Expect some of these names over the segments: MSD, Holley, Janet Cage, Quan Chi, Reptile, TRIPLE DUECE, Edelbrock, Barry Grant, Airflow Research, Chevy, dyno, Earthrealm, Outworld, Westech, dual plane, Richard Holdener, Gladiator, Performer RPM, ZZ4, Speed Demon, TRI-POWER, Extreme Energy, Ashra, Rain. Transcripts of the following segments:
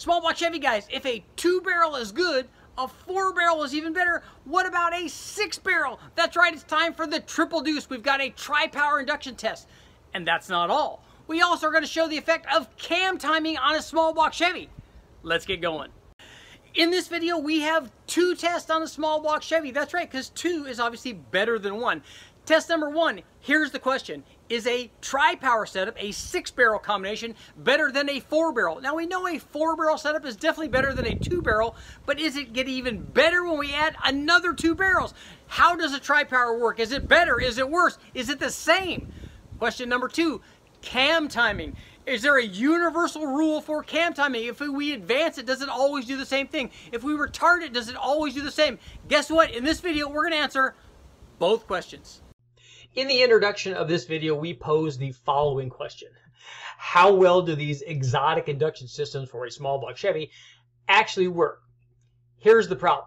Small block Chevy guys, if a 2-barrel is good, a 4-barrel is even better. What about a 6-barrel? That's right, it's time for the triple deuce. We've got a tri-power induction test. And that's not all. We also are going to show the effect of cam timing on a small block Chevy. Let's get going. In this video, we have 2 tests on a small block Chevy. That's right, because 2 is obviously better than 1. Test number 1, here's the question. Is a tri-power setup, a 6-barrel combination, better than a 4-barrel? Now we know a 4-barrel setup is definitely better than a 2-barrel, but is it getting even better when we add another 2 barrels? How does a tri-power work? Is it better? Is it worse? Is it the same? Question number 2, cam timing. Is there a universal rule for cam timing? If we advance it, does it always do the same thing? If we retard it, does it always do the same? Guess what? In this video, we're gonna answer both questions. In the introduction of this video, we pose the following question. How well do these exotic induction systems for a small block Chevy actually work? Here's the problem.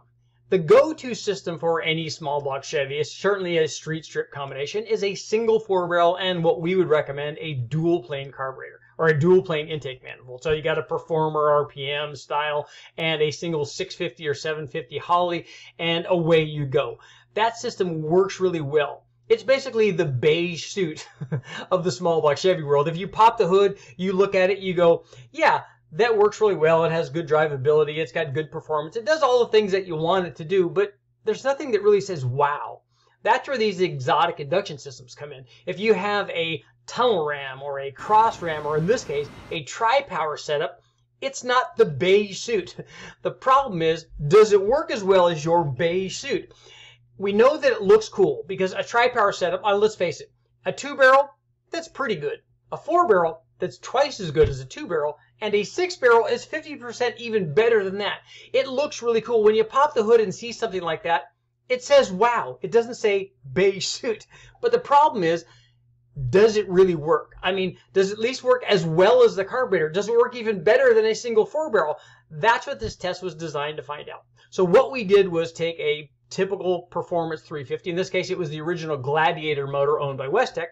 The go-to system for any small block Chevy, is certainly a street strip combination, is a single 4-barrel and what we would recommend a dual plane carburetor or a dual plane intake manifold. So you got a Performer RPM style and a single 650 or 750 Holley and away you go. That system works really well. It's basically the beige suit of the small block Chevy world. If you pop the hood, you look at it, you go, yeah, that works really well. It has good drivability. It's got good performance. It does all the things that you want it to do, but there's nothing that really says, wow. That's where these exotic induction systems come in. If you have a tunnel ram or a cross ram, or in this case, a tri-power setup, it's not the beige suit. The problem is, does it work as well as your beige suit? We know that it looks cool because a tri-power setup, let's face it, a 2-barrel, that's pretty good. A 4-barrel, that's twice as good as a 2-barrel, and a 6-barrel is 50% even better than that. It looks really cool. When you pop the hood and see something like that, it says, wow. It doesn't say beige suit. But the problem is, does it really work? I mean, does it at least work as well as the carburetor? Does it work even better than a single 4-barrel? That's what this test was designed to find out. So what we did was take a typical Performance 350. In this case, it was the original Gladiator motor owned by Westech.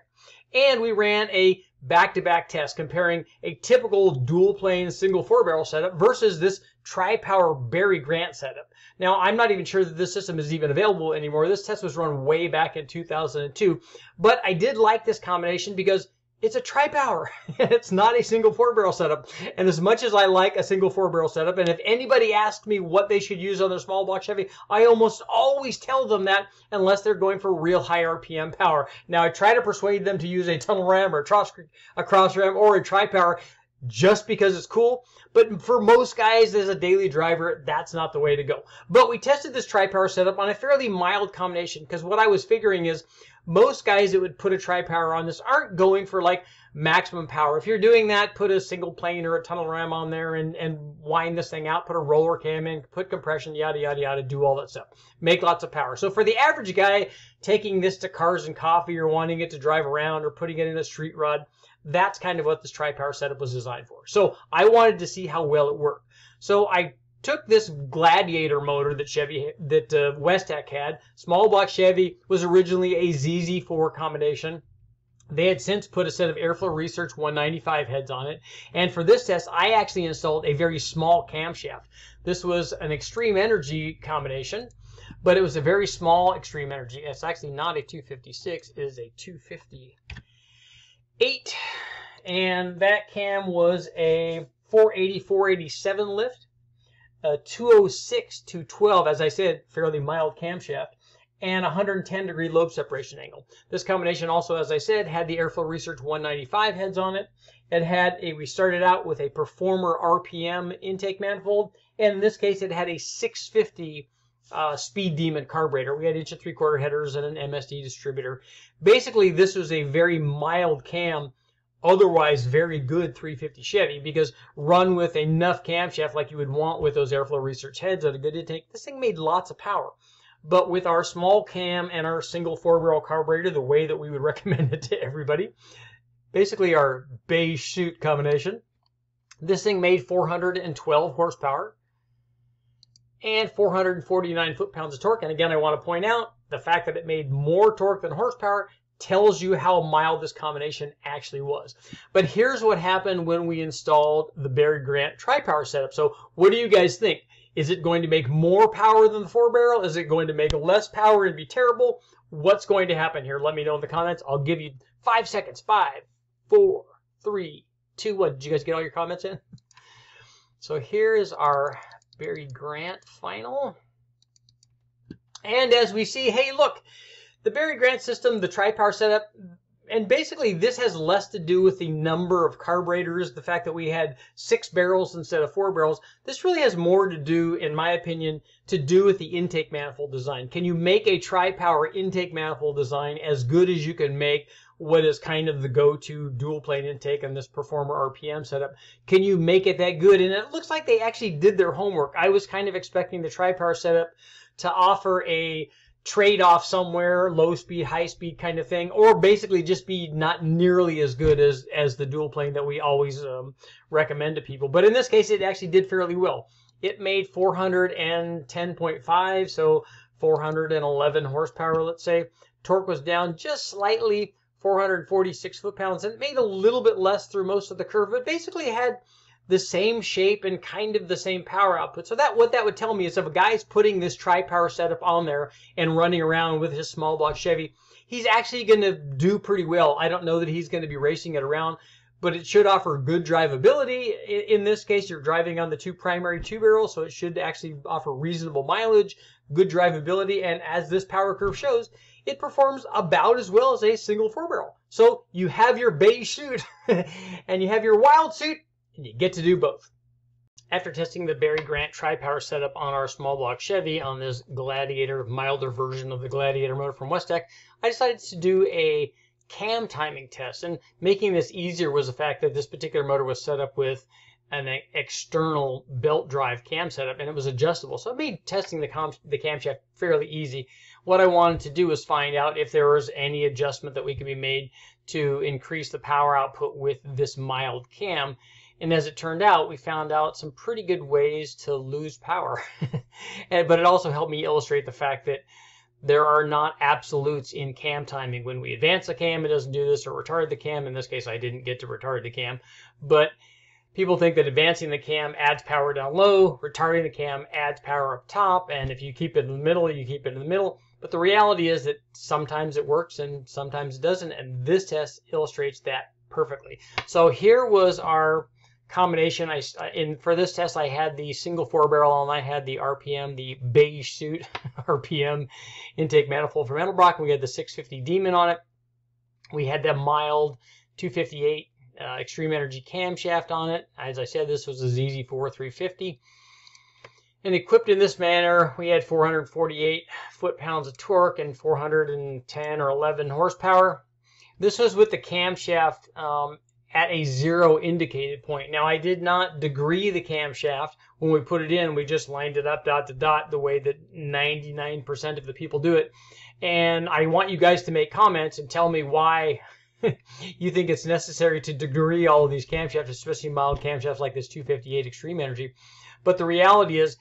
And we ran a back-to-back test comparing a typical dual-plane single 4-barrel setup versus this tri-power Barry Grant setup. Now, I'm not even sure that this system is even available anymore. This test was run way back in 2002. But I did like this combination because it's a tri-power. It's not a single 4-barrel setup. And as much as I like a single 4-barrel setup, and if anybody asks me what they should use on their small block Chevy, I almost always tell them that unless they're going for real high RPM power. Now, I try to persuade them to use a tunnel ram or a cross ram or a tri-power just because it's cool. But for most guys as a daily driver, that's not the way to go. But we tested this tri-power setup on a fairly mild combination because what I was figuring is most guys that would put a tri-power on this aren't going for like maximum power. If you're doing that, put a single plane or a tunnel ram on there and wind this thing out, put a roller cam in, put compression, yada, yada, yada, do all that stuff. Make lots of power. So for the average guy taking this to cars and coffee or wanting it to drive around or putting it in a street rod, that's kind of what this tri-power setup was designed for. So I wanted to see how well it worked. So I took this Gladiator motor that Westech had. Small block Chevy was originally a ZZ4 combination. They had since put a set of Airflow Research 195 heads on it. And for this test, I actually installed a very small camshaft. This was an Extreme Energy combination, but it was a very small Extreme Energy. It's actually not a 256, it is a 258. And that cam was a 480, 487 lift. 206 to 12, as I said, fairly mild camshaft, and 110-degree lobe separation angle. This combination also, as I said, had the Airflow Research 195 heads on it. It had a, we started out with a Performer RPM intake manifold, and in this case, it had a 650 Speed Demon carburetor. We had 1 3/4 headers and an MSD distributor. Basically, this was a very mild cam, otherwise very good 350 Chevy, because run with enough camshaft like you would want with those Airflow Research heads on a good intake, this thing made lots of power. But with our small cam and our single 4-barrel carburetor, the way that we would recommend it to everybody, basically our beige suit combination, this thing made 412 horsepower and 449 foot-pounds of torque. And again, I want to point out the fact that it made more torque than horsepower tells you how mild this combination actually was. But here's what happened when we installed the Barry Grant TRI-POWER setup. So what do you guys think? Is it going to make more power than the 4-barrel? Is it going to make less power and be terrible? What's going to happen here? Let me know in the comments. I'll give you 5 seconds. 5, 4, 3, 2, 1. Did you guys get all your comments in? So here is our Barry Grant final. And as we see, hey, look, the Barry Grant system, the TRI-POWER setup, and basically this has less to do with the number of carburetors, the fact that we had 6 barrels instead of 4 barrels. This really has more to do, in my opinion, to do with the intake manifold design. Can you make a TRI-POWER intake manifold design as good as you can make what is kind of the go-to dual plane intake on this Performer RPM setup? Can you make it that good? And it looks like they actually did their homework. I was kind of expecting the TRI-POWER setup to offer a trade-off somewhere, low speed, high speed kind of thing, or basically just be not nearly as good as the dual plane that we always recommend to people. But in this case, it actually did fairly well. It made 410.5, so 411 horsepower, let's say. Torque was down just slightly, 446 foot-pounds, and it made a little bit less through most of the curve, but basically had the same shape and kind of the same power output. So that what that would tell me is if a guy's putting this TRI-POWER setup on there and running around with his small block Chevy, he's actually going to do pretty well. I don't know that he's going to be racing it around, but it should offer good drivability. In this case, you're driving on the primary two barrels, so it should actually offer reasonable mileage, good drivability, and as this power curve shows, it performs about as well as a single 4-barrel. So you have your beige suit and you have your wild suit, and you get to do both. After testing the Barry Grant TRI-POWER setup on our small block Chevy on this Gladiator, milder version of the Gladiator motor from Westech, I decided to do a cam timing test. And making this easier was the fact that this particular motor was set up with an external belt drive cam setup, and it was adjustable. So it made testing the camshaft fairly easy. What I wanted to do was find out if there was any adjustment that we could be made to increase the power output with this mild cam. And as it turned out, we found out some pretty good ways to lose power. But it also helped me illustrate the fact that there are not absolutes in cam timing. When we advance the cam, it doesn't do this, or retard the cam. In this case, I didn't get to retard the cam. But people think that advancing the cam adds power down low, retarding the cam adds power up top, and if you keep it in the middle, you keep it in the middle. But the reality is that sometimes it works and sometimes it doesn't, and this test illustrates that perfectly. So here was our combination. For this test, I had the single 4-barrel, and I had the RPM, the beige suit RPM intake manifold from Edelbrock. We had the 650 Demon on it. We had the mild 258 Extreme Energy camshaft on it. As I said, this was a ZZ4 350. And equipped in this manner, we had 448 foot-pounds of torque and 410 or 11 horsepower. This was with the camshaft at a 0 indicated point. Now, I did not degree the camshaft. When we put it in, we just lined it up dot to dot the way that 99% of the people do it. And I want you guys to make comments and tell me why you think it's necessary to degree all of these camshafts, especially mild camshafts like this 258 Extreme Energy. But the reality is,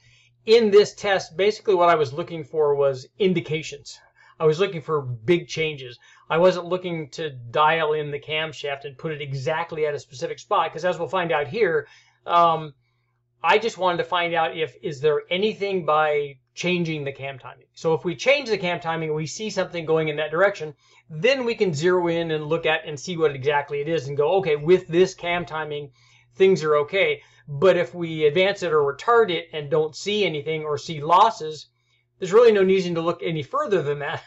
in this test, basically what I was looking for was indications. I was looking for big changes. I wasn't looking to dial in the camshaft and put it exactly at a specific spot, because as we'll find out here, I just wanted to find out is there anything by changing the cam timing. So if we change the cam timing, we see something going in that direction, then we can zero in and look at and see what exactly it is and go, okay, with this cam timing, things are okay. But if we advance it or retard it and don't see anything or see losses, there's really no need to look any further than that,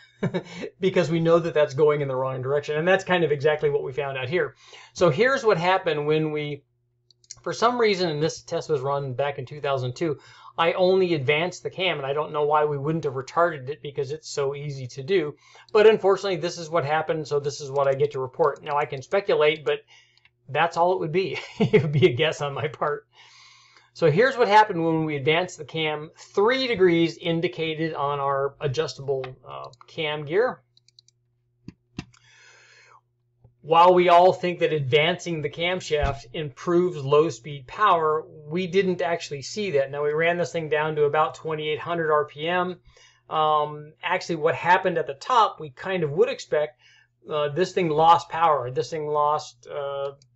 because we know that that's going in the wrong direction. And that's kind of exactly what we found out here. So here's what happened when we, for some reason, and this test was run back in 2002, I only advanced the cam, and I don't know why we wouldn't have retarded it because it's so easy to do. But unfortunately, this is what happened, so this is what I get to report. Now, I can speculate, but that's all it would be. It would be a guess on my part. So here's what happened when we advanced the cam 3 degrees indicated on our adjustable cam gear. While we all think that advancing the camshaft improves low-speed power, we didn't actually see that. Now, we ran this thing down to about 2,800 RPM. Actually, what happened at the top, we kind of would expect, this thing lost power. This thing lost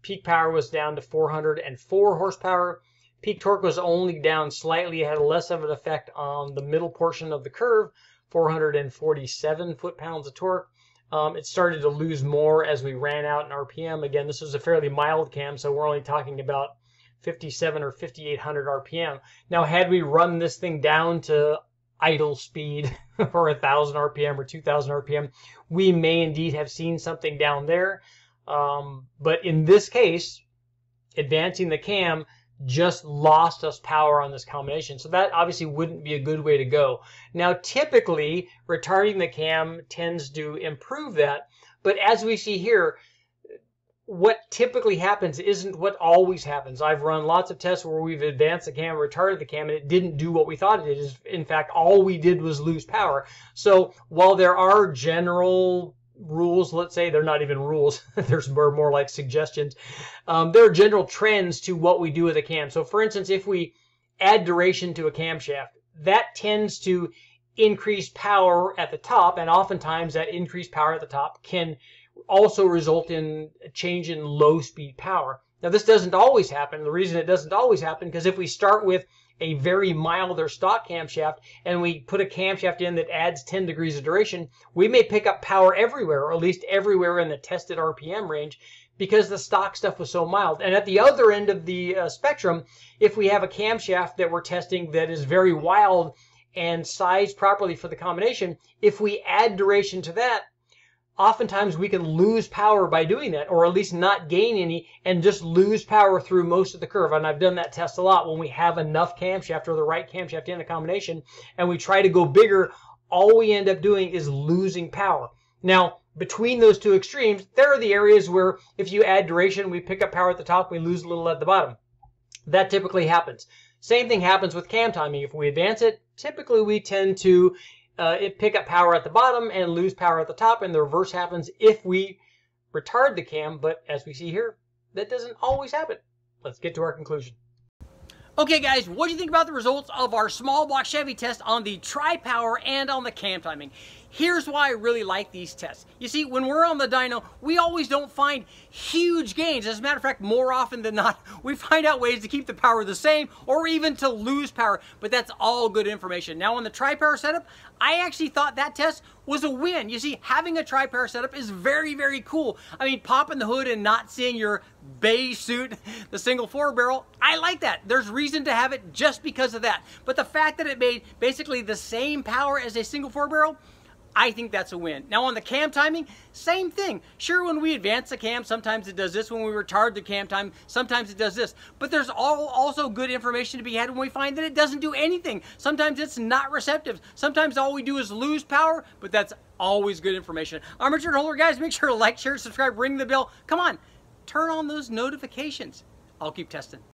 peak power was down to 404 horsepower. Peak torque was only down slightly. It had less of an effect on the middle portion of the curve, 447 foot-pounds of torque. It started to lose more as we ran out in RPM. Again, this was a fairly mild cam, so we're only talking about 57 or 5800 RPM. Now, had we run this thing down to idle speed for 1000 RPM or 2000 RPM, we may indeed have seen something down there. But in this case, advancing the cam just lost us power on this combination. So that obviously wouldn't be a good way to go. Now, typically, retarding the cam tends to improve that. But as we see here, what typically happens isn't what always happens. I've run lots of tests where we've advanced the cam, retarded the cam, and it didn't do what we thought it did. In fact, all we did was lose power. So while there are general rules, let's say they're not even rules, there's more like suggestions, there are general trends to what we do with a cam. So for instance, if we add duration to a camshaft, that tends to increase power at the top, and oftentimes that increased power at the top can also result in a change in low speed power. Now, this doesn't always happen. The reason it doesn't always happen, because if we start with a very mild or stock camshaft and we put a camshaft in that adds 10 degrees of duration, we may pick up power everywhere, or at least everywhere in the tested RPM range, because the stock stuff was so mild. And at the other end of the spectrum, if we have a camshaft that we're testing that is very wild and sized properly for the combination, if we add duration to that, oftentimes we can lose power by doing that, or at least not gain any, and just lose power through most of the curve. And I've done that test a lot when we have enough camshaft, or the right camshaft in the combination, and we try to go bigger, all we end up doing is losing power. Now, between those two extremes, there are the areas where if you add duration, we pick up power at the top, we lose a little at the bottom. That typically happens. Same thing happens with cam timing. If we advance it, typically we tend to pick up power at the bottom and lose power at the top, and the reverse happens if we retard the cam, but as we see here, that doesn't always happen. Let's get to our conclusion. Okay guys, what do you think about the results of our small block Chevy test on the TRI-POWER and on the cam timing? Here's why I really like these tests. You see, when we're on the dyno, we always don't find huge gains. As a matter of fact, more often than not, we find out ways to keep the power the same or even to lose power, but that's all good information. Now on the TRI-POWER setup, I actually thought that test was a win. You see, having a TRI-POWER setup is very, very cool. I mean, popping the hood and not seeing your beige suit, the single 4-barrel, I like that. There's reason to have it just because of that. But the fact that it made basically the same power as a single 4-barrel, I think that's a win. Now on the cam timing, same thing. Sure, when we advance the cam, sometimes it does this. When we retard the cam time, sometimes it does this. But there's also good information to be had when we find that it doesn't do anything. Sometimes it's not receptive. Sometimes all we do is lose power, but that's always good information. I'm Richard Holdener, guys. Make sure to like, share, subscribe, ring the bell. Come on. Turn on those notifications. I'll keep testing.